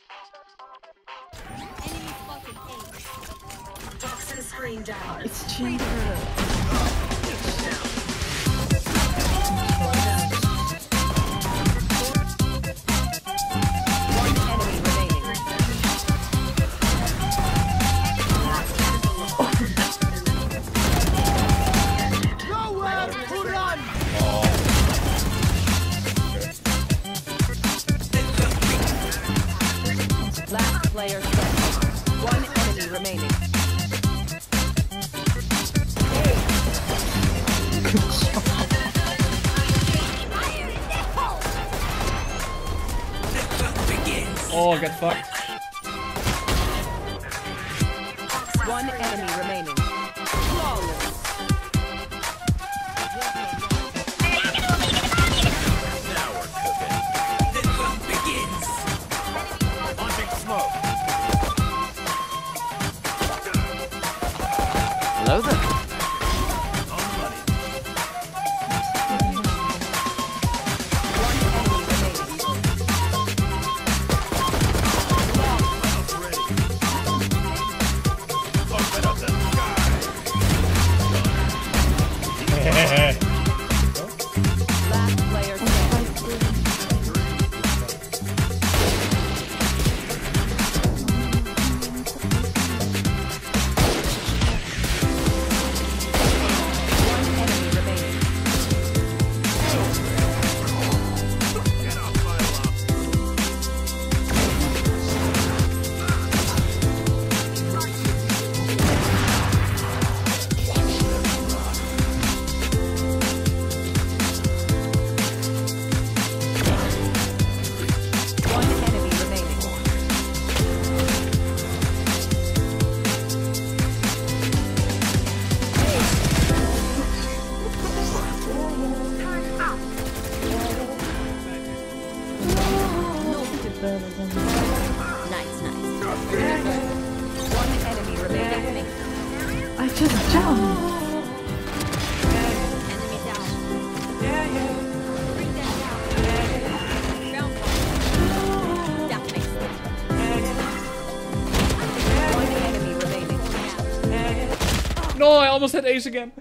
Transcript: Enemy spotted A. Toxin screen down. It's cheaper. Player set. One enemy remaining. Oh, I got fucked. One enemy remaining. Hello there. Just jump. No, I almost hit ace again.